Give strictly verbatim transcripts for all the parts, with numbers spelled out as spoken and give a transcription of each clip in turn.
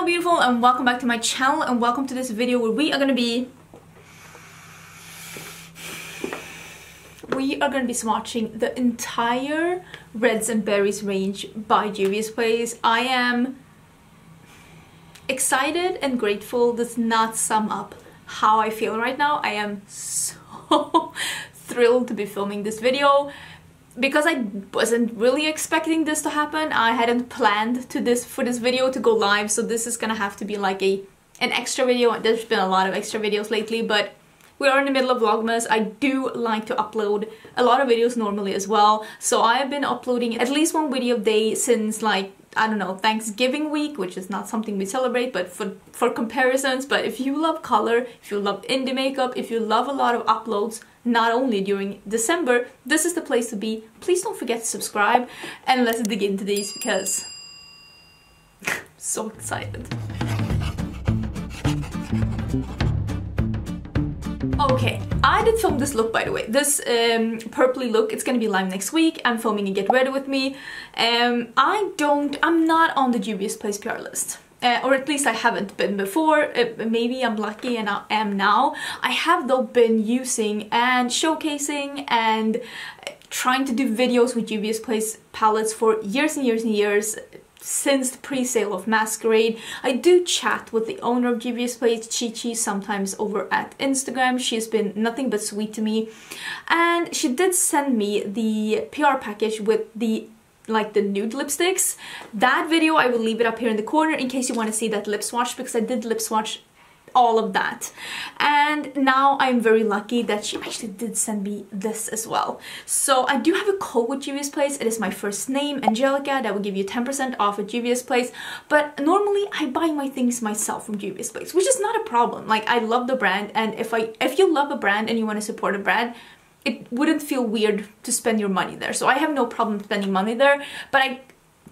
Hello beautiful, and welcome back to my channel, and welcome to this video where we are gonna be we are gonna be swatching the entire Reds and Berries range by Juvia's Place. I am excited and grateful. Does not sum up how I feel right now. I am so thrilled to be filming this video, because I wasn't really expecting this to happen. I hadn't planned to this for this video to go live, so this is gonna have to be like a an extra video. There's been a lot of extra videos lately, but we are in the middle of Vlogmas. I do like to upload a lot of videos normally as well, so I have been uploading at least one video a day since, like, I don't know, Thanksgiving week, which is not something we celebrate, but for, for comparisons. But if you love color, if you love indie makeup, if you love a lot of uploads, not only during December, this is the place to be. Please don't forget to subscribe, and let's dig into these because I'm so excited. Okay, I did film this look, by the way, this um, purpley look. It's gonna be live next week. I'm filming a Get Ready With Me. Um, I don't, I'm not on the Juvia's Place P R list. Uh, or at least I haven't been before. Uh, maybe I'm lucky and I am now. I have though been using and showcasing and trying to do videos with Juvia's Place palettes for years and years and years. Since the pre-sale of Masquerade, I do chat with the owner of Juvia's Place, Chi Chi, sometimes over at Instagram. She has been nothing but sweet to me, and she did send me the P R package with the like the nude lipsticks. That video I will leave it up here in the corner in case you want to see that lip swatch, because I did lip swatch all of that, and now I'm very lucky that she actually did send me this as well. So I do have a code with Juvia's Place. It is my first name, Angelica, that will give you ten percent off at Juvia's Place. But normally I buy my things myself from Juvia's Place, which is not a problem. Like, I love the brand, and if I if you love a brand and you want to support a brand, it wouldn't feel weird to spend your money there. So I have no problem spending money there, but I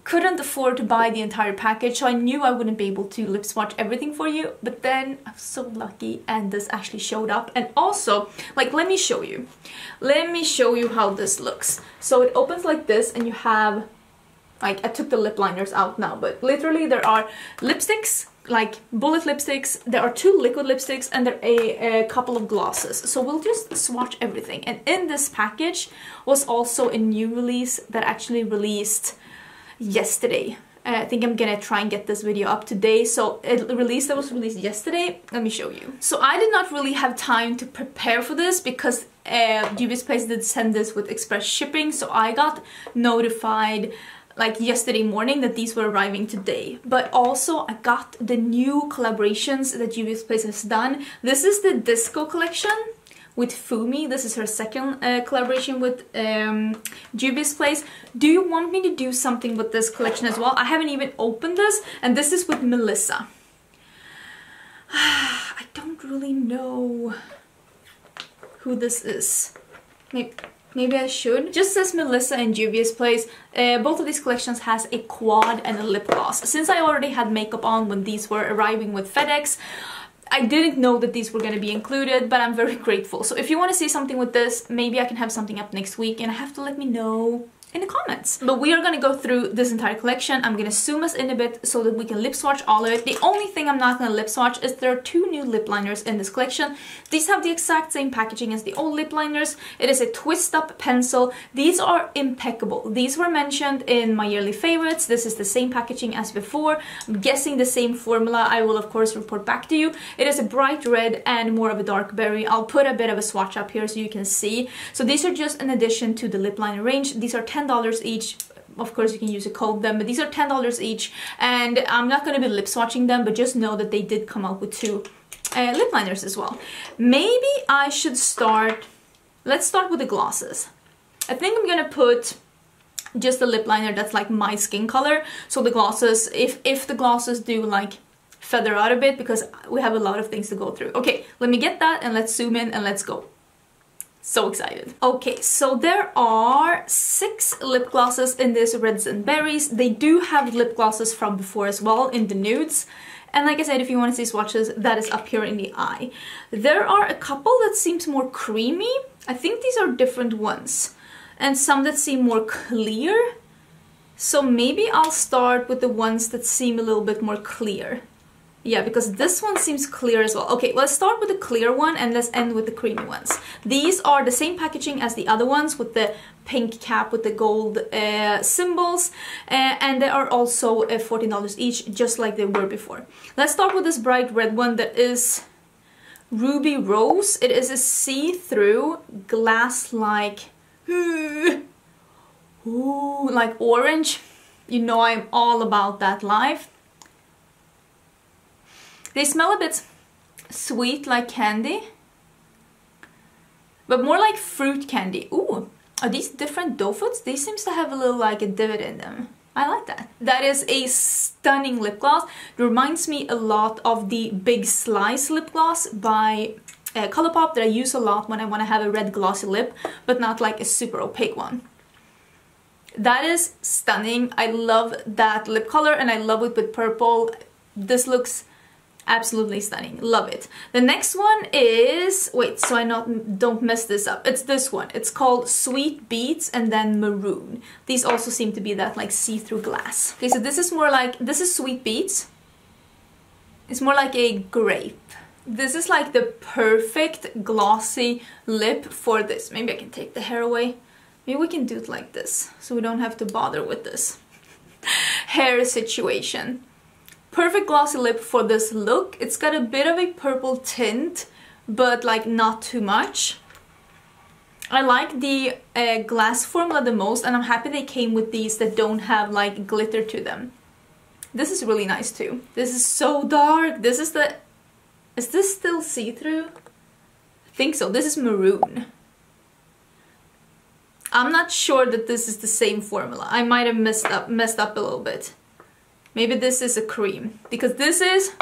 couldn't afford to buy the entire package, so I knew I wouldn't be able to lip swatch everything for you. But then I'm so lucky, and this actually showed up. And also, like, let me show you. Let me show you how this looks. So it opens like this, and you have, like, I took the lip liners out now, but literally there are lipsticks, like bullet lipsticks, there are two liquid lipsticks, and there are a, a couple of glosses. So we'll just swatch everything. And in this package was also a new release that actually released yesterday. uh, I think I'm gonna try and get this video up today. So it released that was released yesterday. Let me show you. So I did not really have time to prepare for this, because uh, Juvia's Place did send this with express shipping, so I got notified like yesterday morning that these were arriving today. But also I got the new collaborations that Juvia's Place has done. This is the disco collection with Fumi. This is her second uh, collaboration with um, Juvia's Place. Do you want me to do something with this collection as well? I haven't even opened this, and this is with Melissa. I don't really know who this is. Maybe, maybe I should. Just says Melissa and Juvia's Place. Uh, both of these collections has a quad and a lip gloss. Since I already had makeup on when these were arriving with FedEx, I didn't know that these were going to be included, but I'm very grateful. So if you want to see something with this, maybe I can have something up next week, and I have to let me know in the comments. But we are going to go through this entire collection. I'm going to zoom us in a bit so that we can lip swatch all of it. The only thing I'm not going to lip swatch is there are two new lip liners in this collection. These have the exact same packaging as the old lip liners. It is a twist up pencil. These are impeccable. These were mentioned in my yearly favorites. This is the same packaging as before. I'm guessing the same formula. I will of course report back to you. It is a bright red and more of a dark berry. I'll put a bit of a swatch up here so you can see. So these are just an addition to the lip liner range. These are ten dollars each. Of course you can use a code then, but these are ten dollars each, and I'm not going to be lip swatching them, but just know that they did come out with two uh, lip liners as well. Maybe I should start, let's start with the glosses. I think I'm going to put just the lip liner that's like my skin color, so the glosses, if, if the glosses do like feather out a bit, because we have a lot of things to go through. Okay, let me get that, and let's zoom in and let's go. So excited. Okay, so there are six lip glosses in this Reds and Berries. They do have lip glosses from before as well in the nudes. And like I said, if you want to see swatches, that is up here in the eye. There are a couple that seems more creamy. I think these are different ones. And some that seem more clear. So maybe I'll start with the ones that seem a little bit more clear. Yeah, because this one seems clear as well. Okay, let's start with the clear one and let's end with the creamy ones. These are the same packaging as the other ones with the pink cap with the gold uh, symbols. Uh, and they are also uh, fourteen dollars each, just like they were before. Let's start with this bright red one that is Ruby Rose. It is a see-through glass-like... Ooh, like orange. You know I'm all about that life. They smell a bit sweet like candy, but more like fruit candy. Ooh, are these different dough foods? These seem to have a little like a divot in them. I like that. That is a stunning lip gloss. It reminds me a lot of the Big Slice lip gloss by uh, Colourpop that I use a lot when I want to have a red glossy lip, but not like a super opaque one. That is stunning. I love that lip color and I love it with purple. This looks absolutely stunning. Love it. The next one is, wait, so I not don't mess this up. It's this one. It's called Sweet Beets and then Maroon. These also seem to be that like see-through glass. Okay, so this is more like, this is Sweet Beets. It's more like a grape. This is like the perfect glossy lip for this. Maybe I can take the hair away. Maybe we can do it like this so we don't have to bother with this hair situation. Perfect glossy lip for this look. It's got a bit of a purple tint, but like not too much. I like the uh, glass formula the most, and I'm happy they came with these that don't have like glitter to them. This is really nice too. This is so dark. This is the... Is this still see-through? I think so. This is maroon. I'm not sure that this is the same formula. I might have messed up, messed up a little bit. Maybe this is a cream, because this is...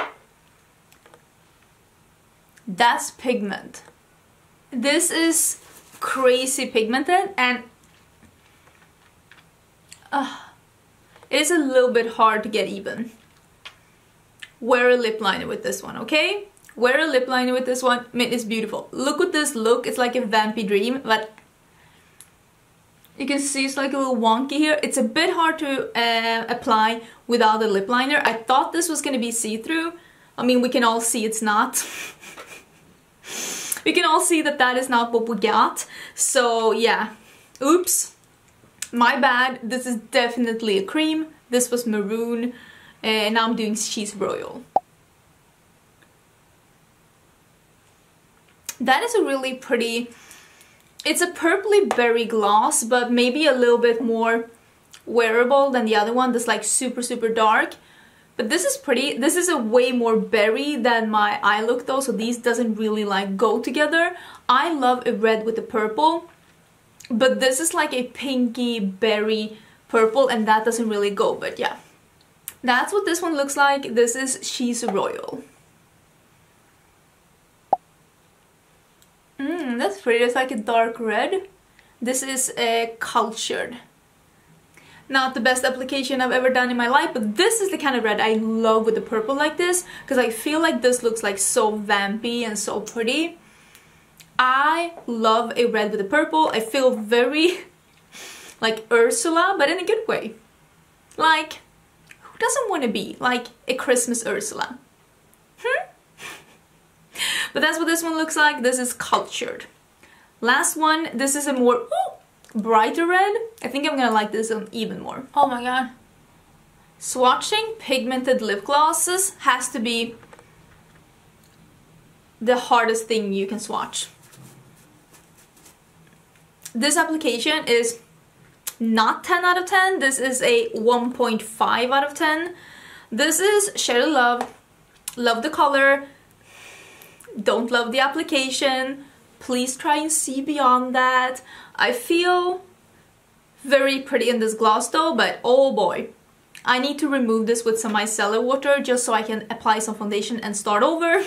That's pigment. This is crazy pigmented, and uh, it is a little bit hard to get even. Wear a lip liner with this one, okay? Wear a lip liner with this one. I mean, it's beautiful. Look at this look. It's like a vampy dream, but you can see it's like a little wonky here. It's a bit hard to uh, apply without a lip liner. I thought this was going to be see-through. I mean, we can all see it's not. We can all see that that is not what we got. So yeah, oops, my bad. This is definitely a cream. This was maroon, and now I'm doing She's Royal. That is a really pretty... It's a purpley berry gloss, but maybe a little bit more wearable than the other one that's like super, super dark. But this is pretty. This is a way more berry than my eye look though, so these doesn't really like go together. I love a red with a purple, but this is like a pinky berry purple and that doesn't really go, but yeah. That's what this one looks like. This is She's Royal. Mmm, that's pretty. It's like a dark red. This is a uh, cultured. Not the best application I've ever done in my life, but this is the kind of red I love with the purple like this, because I feel like this looks like so vampy and so pretty. I love a red with a purple. I feel very like Ursula, but in a good way. Like, who doesn't want to be like a Christmas Ursula? Hmm? But that's what this one looks like. This is cultured. Last one, this is a more ooh, brighter red. I think I'm gonna like this one even more. Oh my god. Swatching pigmented lip glosses has to be the hardest thing you can swatch. This application is not ten out of ten. This is a one point five out of ten. This is Cherry Love. Love the color. Don't love the application. Please try and see beyond that. I feel very pretty in this gloss though, but oh boy. I need to remove this with some micellar water just so I can apply some foundation and start over.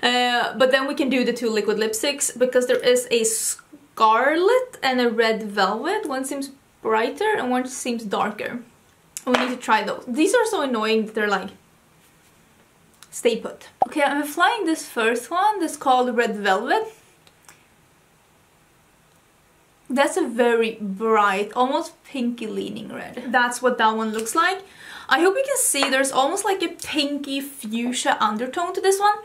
Uh, but then we can do the two liquid lipsticks because there is a scarlet and a red velvet. One seems brighter and one seems darker. We need to try those. These are so annoying that they're like... Stay put. Okay, I'm applying this first one. This is called Red Velvet. that's a very bright, almost pinky leaning red. That's what that one looks like. I hope you can see there's almost like a pinky fuchsia undertone to this one.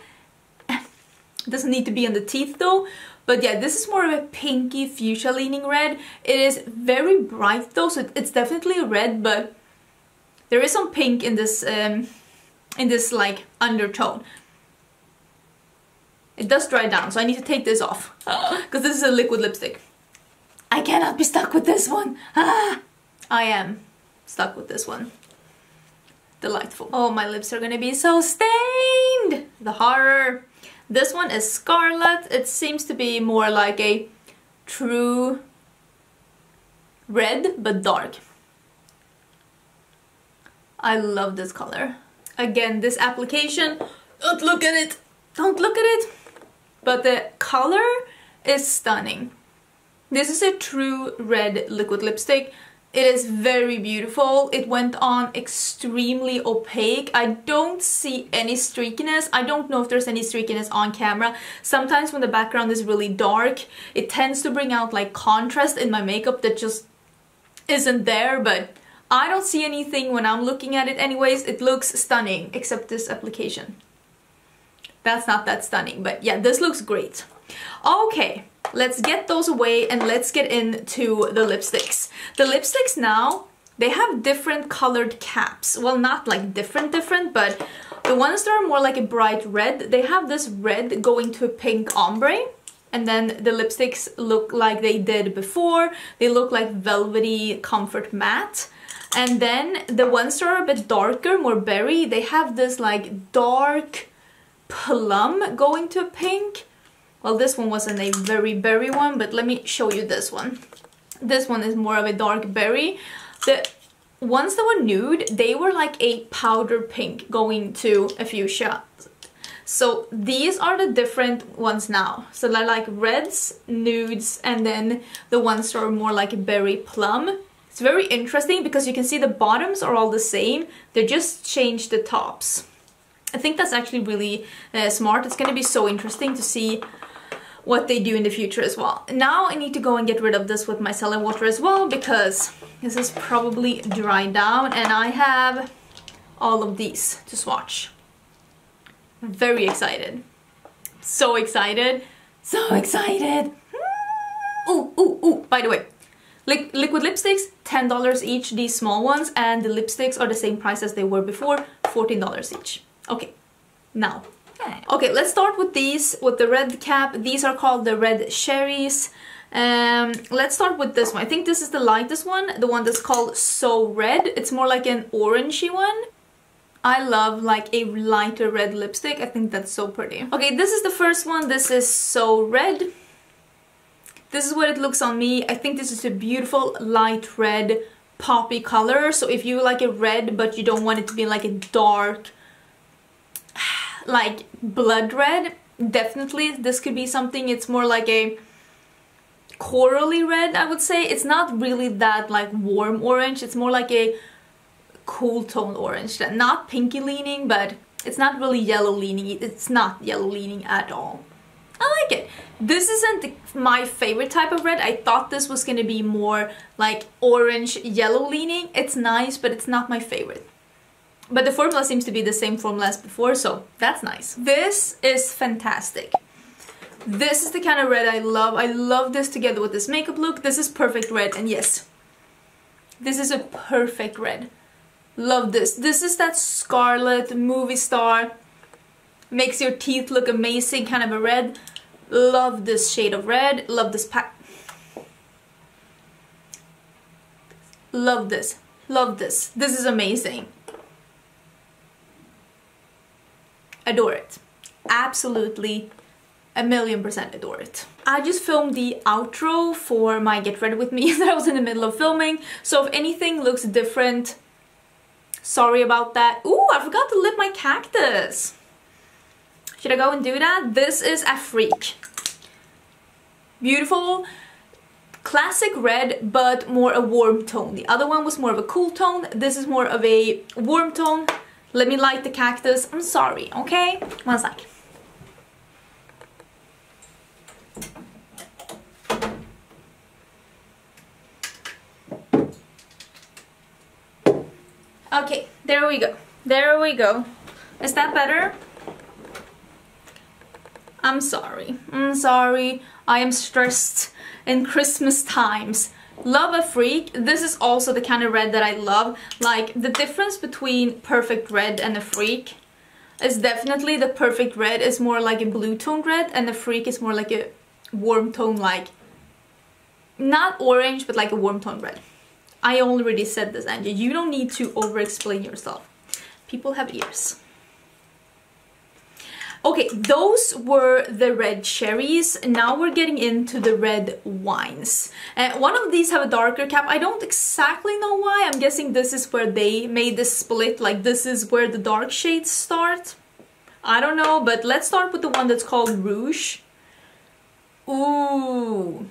It doesn't need to be on the teeth though. But yeah, this is more of a pinky fuchsia leaning red. It is very bright though, so it's definitely red, but there is some pink in this, um, in this like undertone. It does dry down, so I need to take this off because this is a liquid lipstick. I cannot be stuck with this one. Ah, I am stuck with this one. Delightful. Oh, my lips are gonna be so stained. The horror. This one is Scarlet. It seems to be more like a true red, but dark. I love this color. Again, this application, don't look at it, don't look at it, but the color is stunning. This is a true red liquid lipstick. It is very beautiful. It went on extremely opaque. I don't see any streakiness. I don't know if there's any streakiness on camera. Sometimes when the background is really dark, it tends to bring out like contrast in my makeup that just isn't there, but I don't see anything when I'm looking at it anyways. It looks stunning, except this application. That's not that stunning, but yeah, this looks great. Okay. Let's get those away and let's get into the lipsticks. The lipsticks now, they have different colored caps. Well, not like different different, but the ones that are more like a bright red, they have this red going to a pink ombre. And then the lipsticks look like they did before. They look like velvety comfort matte. And then the ones that are a bit darker, more berry, they have this like dark plum going to a pink. Well, this one wasn't a very berry one, but let me show you this one. This one is more of a dark berry. The ones that were nude, they were like a powder pink going to a fuchsia. So these are the different ones now. So they're like reds, nudes, and then the ones that are more like a berry plum. It's very interesting because you can see the bottoms are all the same. They just changed the tops. I think that's actually really uh, smart. It's going to be so interesting to see what they do in the future as well. Now I need to go and get rid of this with my micellar water as well, because this is probably dried down and I have all of these to swatch. I'm very excited. So excited. So excited. Ooh, ooh, ooh. By the way, li liquid lipsticks, ten dollars each, these small ones, and the lipsticks are the same price as they were before, fourteen dollars each. Okay, now. Okay, let's start with these, with the red cap. These are called the red cherries. Um, let's start with this one. I think this is the lightest one, the one that's called So Red. It's more like an orangey one. I love like a lighter red lipstick. I think that's so pretty. Okay, this is the first one. This is So Red. This is what it looks on me. I think this is a beautiful light red poppy color. So if you like a red, but you don't want it to be like a dark, like blood red, definitely this could be something. It's more like a corally red, I would say. It's not really that like warm orange. It's more like a cool toned orange. Not pinky leaning, but it's not really yellow leaning. It's not yellow leaning at all. I like it. This isn't my favorite type of red. I thought this was going to be more like orange yellow leaning. It's nice, but it's not my favorite. But the formula seems to be the same formula as before, so that's nice. This is fantastic. This is the kind of red I love. I love this together with this makeup look. This is perfect red, and yes, this is a perfect red. Love this. This is that Scarlet movie star, makes your teeth look amazing kind of a red. Love this shade of red. Love this pack. Love this. Love this. This is amazing. Adore it. Absolutely a million percent adore it. I just filmed the outro for my Get Ready With Me that I was in the middle of filming, so if anything looks different, sorry about that. Ooh, I forgot to lip my cactus. Should I go and do that? This is Afrique. Beautiful, classic red, but more a warm tone. The other one was more of a cool tone. This is more of a warm tone. Let me light the cactus. I'm sorry, okay? One sec. There we go. There we go. Is that better? I'm sorry. I'm sorry. I am stressed in Christmas times. Love Afrique. This is also the kind of red that I love. Like, the difference between perfect red and Afrique is definitely the perfect red is more like a blue toned red, and Afrique is more like a warm tone, like not orange, but like a warm tone red. I already said this, Angie. You don't need to over-explain yourself. People have ears. Okay, those were the red cherries. Now we're getting into the red wines. Uh, one of these have a darker cap. I don't exactly know why. I'm guessing this is where they made the split. Like, this is where the dark shades start. I don't know, but let's start with the one that's called Rouge. Ooh.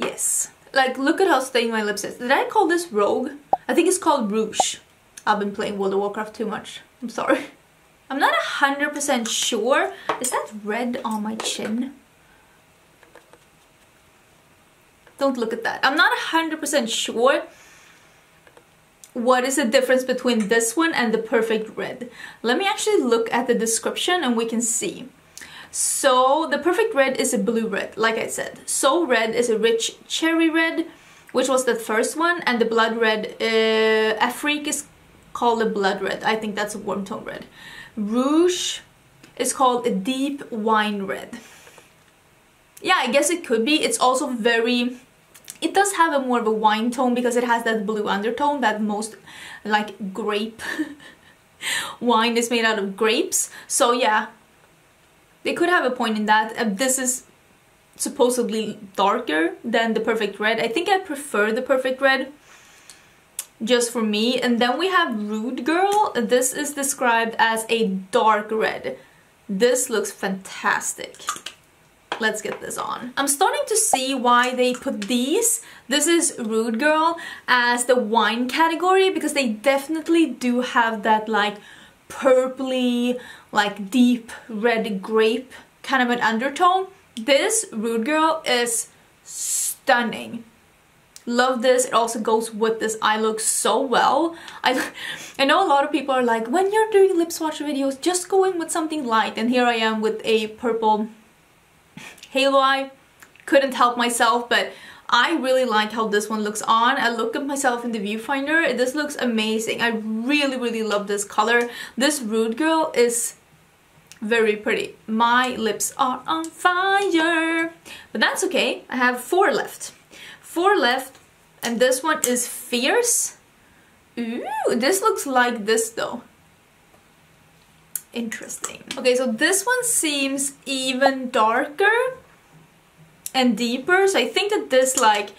Yes. Like, look at how stained my lips is. Did I call this Rogue? I think it's called Rouge. I've been playing World of Warcraft too much. I'm sorry. I'm not one hundred percent sure. Is that red on my chin? Don't look at that. I'm not one hundred percent sure what is the difference between this one and the perfect red. Let me actually look at the description and we can see. So, the perfect red is a blue red, like I said. So Red is a rich cherry red, which was the first one, and the blood red, uh, Afrique is called a blood red. I think that's a warm tone red. Rouge is called a deep wine red. Yeah, I guess it could be. It's also very, it does have a more of a wine tone because it has that blue undertone that most, like, grape wine is made out of grapes. So yeah, they could have a point in that. Uh, this is supposedly darker than the perfect red. I think I prefer the perfect red just for me. And then we have Rude Girl. This is described as a dark red. This looks fantastic. Let's get this on. I'm starting to see why they put these. This is Rude Girl as the wine category because they definitely do have that like purpley, like deep red grape kind of an undertone. This Rude Girl is stunning. Love this. It also goes with this eye look so well. I, I know a lot of people are like, when you're doing lip swatch videos, just go in with something light. And here I am with a purple halo eye. Couldn't help myself, but I really like how this one looks on. I look at myself in the viewfinder. This looks amazing. I really, really love this color. This Rude Girl is very pretty. My lips are on fire, but that's okay. I have four left. Four left, and this one is Fierce. Ooh, this looks like this though. Interesting. Okay, so this one seems even darker and deeper. So I think that this like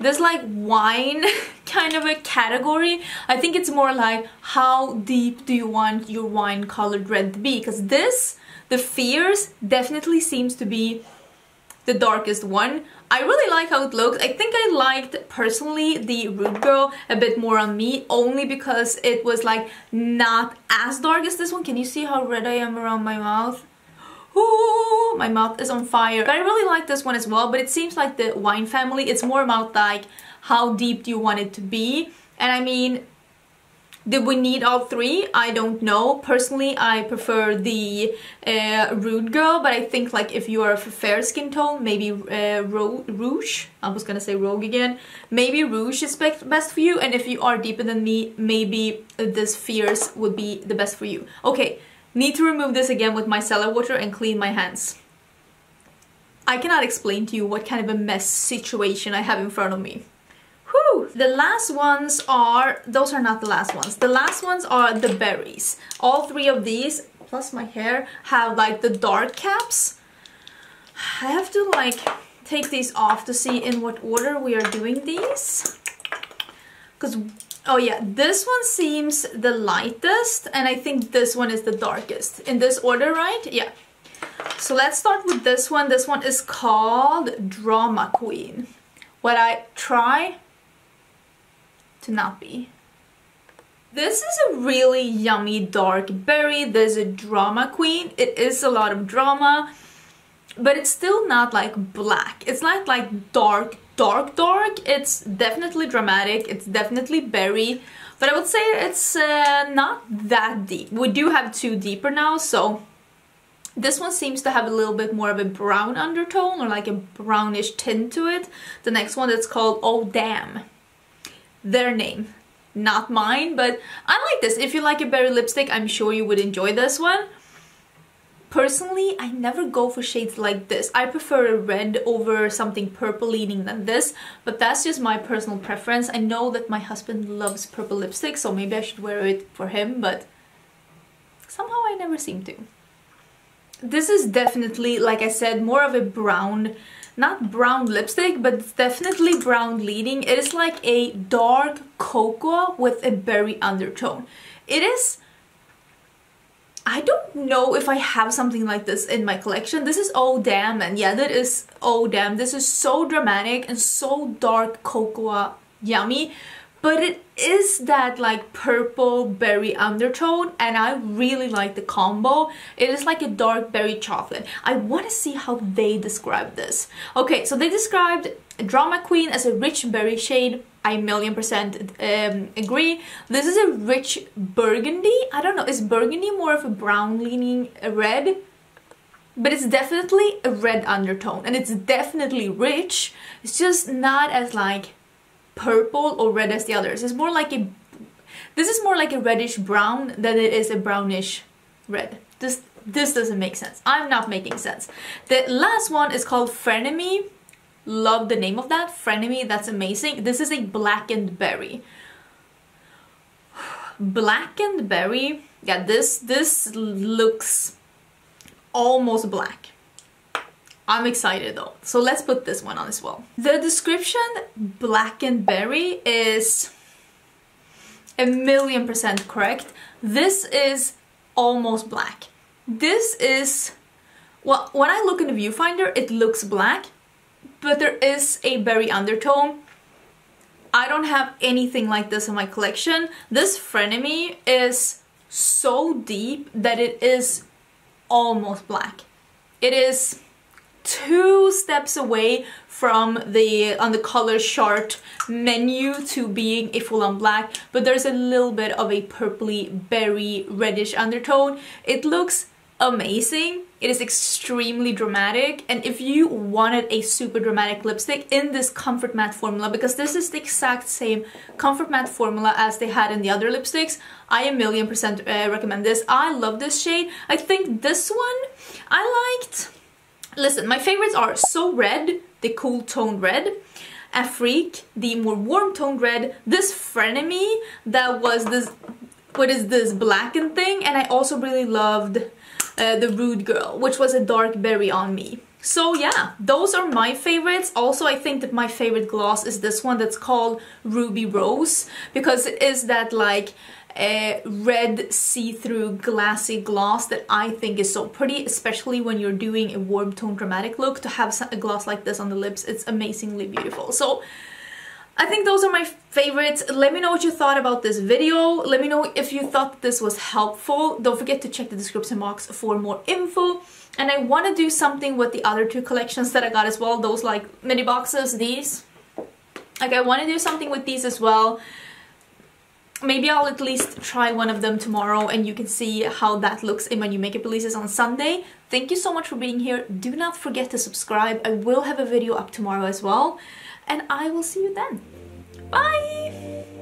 this like wine kind of a category, I think it's more like how deep do you want your wine colored red to be, because this, the Fierce, definitely seems to be the darkest one. I really like how it looks. I think I liked personally the Rude Girl a bit more on me, only because it was like not as dark as this one. Can you see how red I am around my mouth? Ooh, my mouth is on fire. But I really like this one as well, but it seems like the wine family, it's more about like how deep do you want it to be. And I mean, did we need all three? I don't know. Personally, I prefer the uh, Rude Girl, but I think like if you are a fair skin tone, maybe uh, Rouge. I was gonna say Rogue again. Maybe Rouge is best for you, and if you are deeper than me, maybe this Fierce would be the best for you. Okay, need to remove this again with micellar water and clean my hands. I cannot explain to you what kind of a mess situation I have in front of me. Whew. The last ones are, those are not the last ones. The last ones are the berries. All three of these, plus my hair, have like the dark caps. I have to like take these off to see in what order we are doing these. Because, oh yeah, this one seems the lightest and I think this one is the darkest. In this order, right? Yeah. So let's start with this one. This one is called Drama Queen. What I try to not be. This is a really yummy dark berry. There's a Drama Queen. It is a lot of drama, but it's still not like black. It's not like dark dark dark. It's definitely dramatic, it's definitely berry, but I would say it's uh, not that deep. We do have two deeper now, so this one seems to have a little bit more of a brown undertone, or like a brownish tint to it. The next one, that's called Oh Damn. Their name, not mine, but I like this. If you like a berry lipstick, I'm sure you would enjoy this one. Personally, I never go for shades like this. I prefer a red over something purple leaning than this, but that's just my personal preference. I know that my husband loves purple lipstick, so maybe I should wear it for him, but somehow I never seem to. This is definitely, like I said, more of a brown, not brown lipstick, but it's definitely brown leading. It is like a dark cocoa with a berry undertone. It is... I don't know if I have something like this in my collection. This is Oh Damn, and yeah, that is Oh Damn. This is so dramatic and so dark cocoa yummy, but it is that like purple berry undertone, and I really like the combo. It is like a dark berry chocolate. I want to see how they describe this. Okay, so they described Drama Queen as a rich berry shade. I million percent um, agree. This is a rich burgundy. I don't know, is burgundy more of a brown leaning red? But it's definitely a red undertone, and it's definitely rich. It's just not as like purple or red as the others. It's more like a, this is more like a reddish brown than it is a brownish red. This, this doesn't make sense. I'm not making sense. The last one is called Frenemy. Love the name of that, Frenemy, that's amazing. This is a blackened berry. Blackened berry, yeah, this, this looks almost black. I'm excited though, so let's put this one on as well. The description, blackened berry, is a million percent correct. This is almost black. This is, well, when I look in the viewfinder, it looks black, but there is a berry undertone. I don't have anything like this in my collection. This Frenemy is so deep that it is almost black. It is two steps away from the, on the color chart menu, to being a full-on black, but there's a little bit of a purpley berry reddish undertone. It looks amazing. It is extremely dramatic, and if you wanted a super dramatic lipstick in this comfort matte formula, because this is the exact same comfort matte formula as they had in the other lipsticks, I a million percent uh, recommend this. I love this shade. I think this one I liked. Listen, my favorites are So Red, the cool toned red, Afrique, the more warm toned red, this Frenemy, that was this, what is this blackened thing, and I also really loved Uh, the Rude Girl, which was a dark berry on me. So yeah, those are my favorites. Also, I think that my favorite gloss is this one that's called Ruby Rose, because it is that like a uh, red see-through glassy gloss that I think is so pretty, especially when you're doing a warm tone dramatic look. To have a gloss like this on the lips, it's amazingly beautiful. So I think those are my favorites. Let me know what you thought about this video. Let me know if you thought this was helpful. Don't forget to check the description box for more info. And I want to do something with the other two collections that I got as well. Those like mini boxes, these. Like I want to do something with these as well. Maybe I'll at least try one of them tomorrow, and you can see how that looks in my new makeup releases on Sunday. Thank you so much for being here. Do not forget to subscribe. I will have a video up tomorrow as well. And I will see you then. Bye!